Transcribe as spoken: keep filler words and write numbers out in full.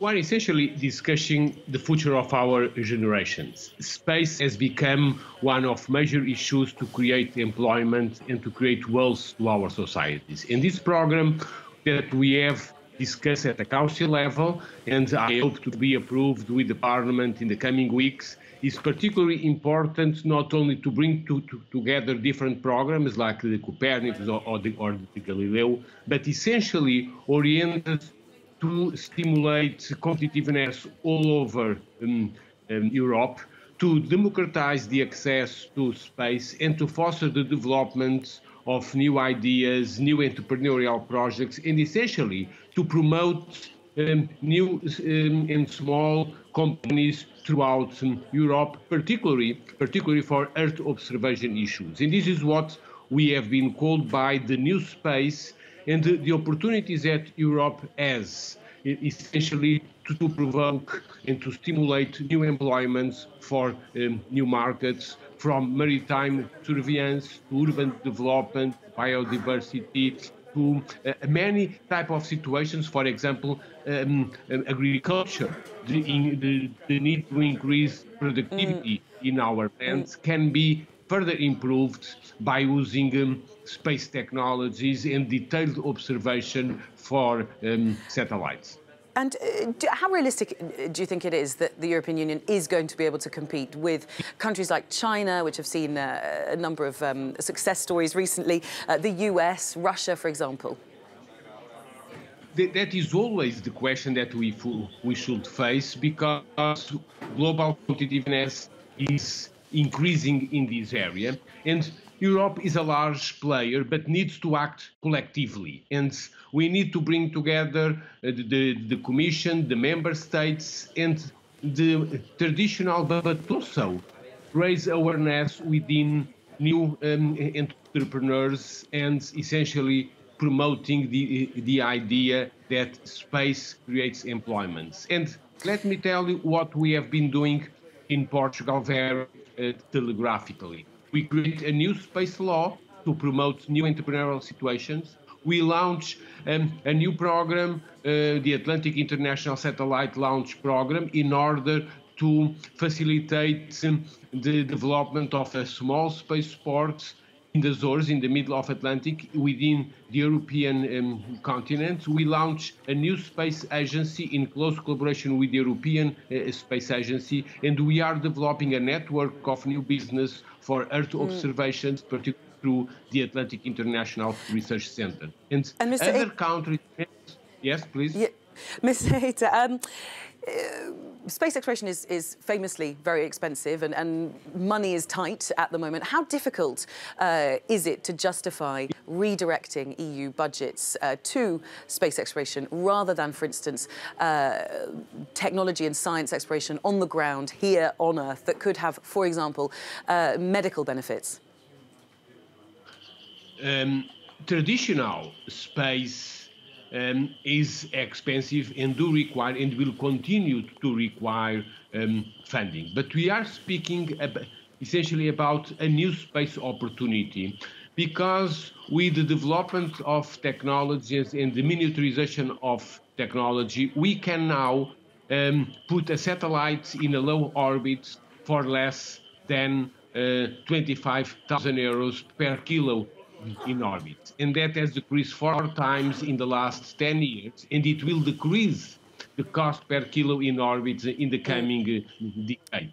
We're essentially discussing the future of our generations. Space has become one of major issues to create employment and to create wealth to our societies. And this program that we have discussed at the council level, and I hope to be approved with the Parliament in the coming weeks, is particularly important not only to bring to, to, together different programs like the Copernicus or, or, the, or the Galileo, but essentially oriented to stimulate competitiveness all over um, um, Europe, to democratize the access to space and to foster the development of new ideas, new entrepreneurial projects, and essentially to promote um, new um, and small companies throughout um, Europe, particularly, particularly for Earth observation issues. And this is what we have been called by the new space and the, the opportunities that Europe has, essentially to, to provoke and to stimulate new employments for um, new markets, from maritime surveillance to urban development, biodiversity, to uh, many type of situations, for example, um, agriculture. The, in, the, the need to increase productivity mm. in our plants mm. can be further improved by using um, space technologies and detailed observation for um, satellites. And uh, do, how realistic do you think it is that the European Union is going to be able to compete with countries like China, which have seen uh, a number of um, success stories recently, uh, the U S, Russia, for example? That is always the question that we, we should face, because global competitiveness is increasing in this area. And Europe is a large player, but needs to act collectively. And we need to bring together uh, the, the Commission, the member states, and the traditional, but also raise awareness within new um, entrepreneurs and essentially promoting the, the idea that space creates employment. And let me tell you what we have been doing in Portugal very uh, telegraphically. We create a new space law to promote new entrepreneurial situations. We launch um, a new program, uh, the Atlantic International Satellite Launch Program, in order to facilitate um, the development of a small spaceport in the Azores, in the middle of Atlantic, within the European um, continent. We launch a new space agency in close collaboration with the European uh, Space Agency, and we are developing a network of new business for Earth mm. observations, particularly through the Atlantic International Research Center. And, and Mister other countries... Yes, please. Yeah. Mister Hayter, um, uh, space exploration is, is famously very expensive, and, and money is tight at the moment. How difficult uh, is it to justify redirecting E U budgets uh, to space exploration rather than, for instance, uh, technology and science exploration on the ground here on Earth that could have, for example, uh, medical benefits? Um, traditional space Um, is expensive and do require and will continue to require um, funding. But we are speaking ab essentially about a new space opportunity, because with the development of technologies and the miniaturization of technology, we can now um, put a satellite in a low orbit for less than uh, twenty-five thousand euros per kilo in orbit, and that has decreased four times in the last ten years, and it will decrease the cost per kilo in orbit in the coming uh, decade.